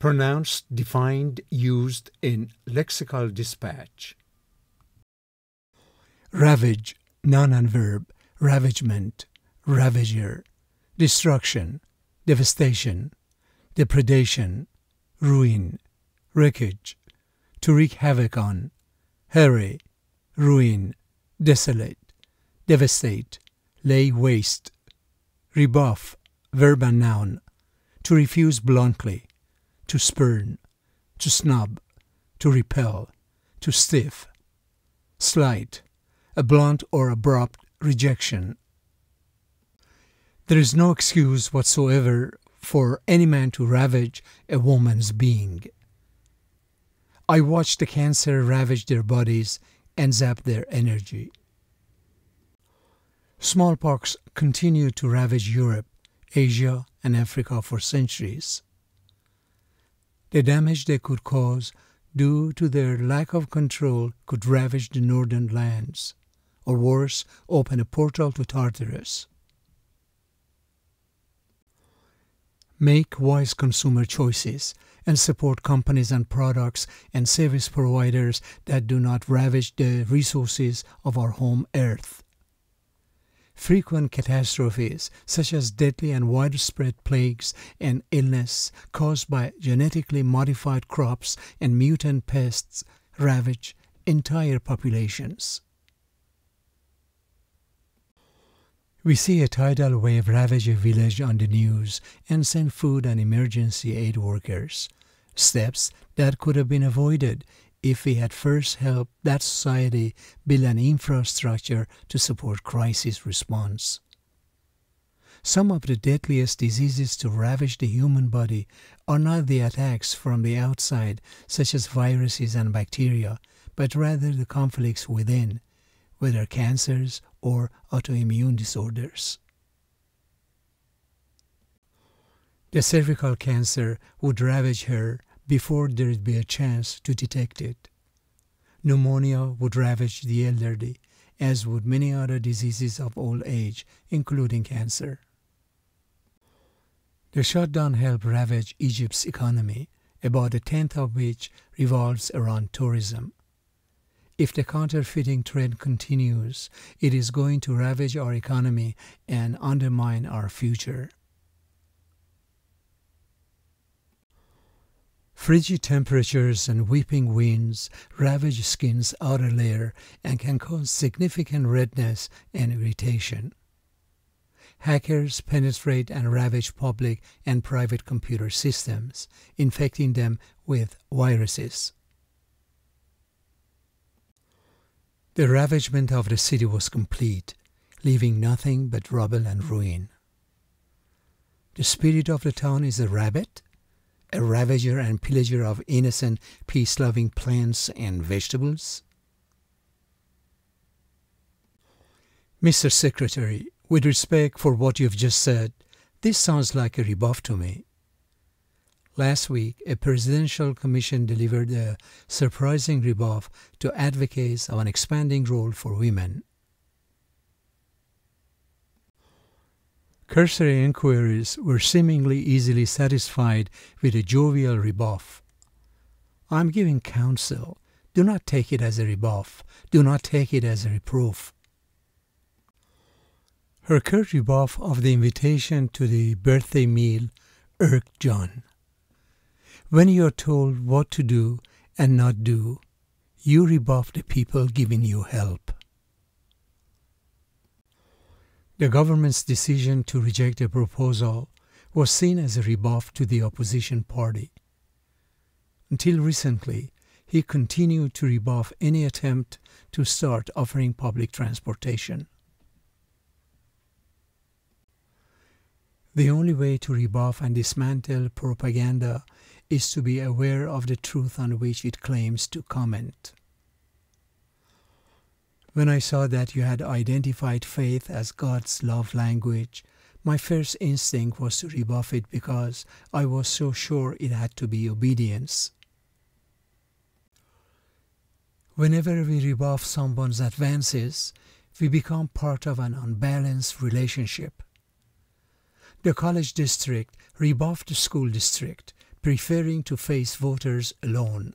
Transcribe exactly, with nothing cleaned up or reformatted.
pronounced, defined, used in lexical dispatch. Ravage, noun and verb, ravagement, ravager, destruction, devastation, depredation, ruin, wreckage, to wreak havoc on, harry, ruin, desolate, devastate, lay waste, rebuff, verb and noun, to refuse bluntly, to spurn, to snub, to repel, to stiff, slight, a blunt or abrupt rejection. There is no excuse whatsoever for any man to ravage a woman's being. I watched the cancer ravage their bodies and zap their energy. Smallpox continued to ravage Europe, Asia, and Africa for centuries. The damage they could cause due to their lack of control could ravage the northern lands, or worse, open a portal to Tartarus. Make wise consumer choices and support companies and products and service providers that do not ravage the resources of our home earth. Frequent catastrophes, such as deadly and widespread plagues and illness caused by genetically modified crops and mutant pests, ravage entire populations. We see a tidal wave ravage a village on the news and send food and emergency aid workers. Steps that could have been avoided if we had first helped that society build an infrastructure to support crisis response. Some of the deadliest diseases to ravage the human body are not the attacks from the outside, such as viruses and bacteria, but rather the conflicts within, whether cancers or autoimmune disorders. The cervical cancer would ravage her before there'd be a chance to detect it. Pneumonia would ravage the elderly, as would many other diseases of old age, including cancer. The shutdown helped ravage Egypt's economy, about a tenth of which revolves around tourism. If the counterfeiting trend continues, it is going to ravage our economy and undermine our future. Frigid temperatures and whipping winds ravage skin's outer layer and can cause significant redness and irritation. Hackers penetrate and ravage public and private computer systems, infecting them with viruses. The ravagement of the city was complete, leaving nothing but rubble and ruin. The spirit of the town is a rabbit, a ravager and pillager of innocent, peace-loving plants and vegetables. Mister Secretary, with respect for what you've just said, this sounds like a rebuff to me. Last week, a presidential commission delivered a surprising rebuff to advocates of an expanding role for women. Cursory inquiries were seemingly easily satisfied with a jovial rebuff. I'm giving counsel. Do not take it as a rebuff. Do not take it as a reproof. Her curt rebuff of the invitation to the birthday meal irked John. When you are told what to do and not do, you rebuff the people giving you help. The government's decision to reject a proposal was seen as a rebuff to the opposition party. Until recently, he continued to rebuff any attempt to start offering public transportation. The only way to rebuff and dismantle propaganda is to be aware of the truth on which it claims to comment. When I saw that you had identified faith as God's love language, my first instinct was to rebuff it because I was so sure it had to be obedience. Whenever we rebuff someone's advances, we become part of an unbalanced relationship. The college district rebuffed the school district preferring to face voters alone.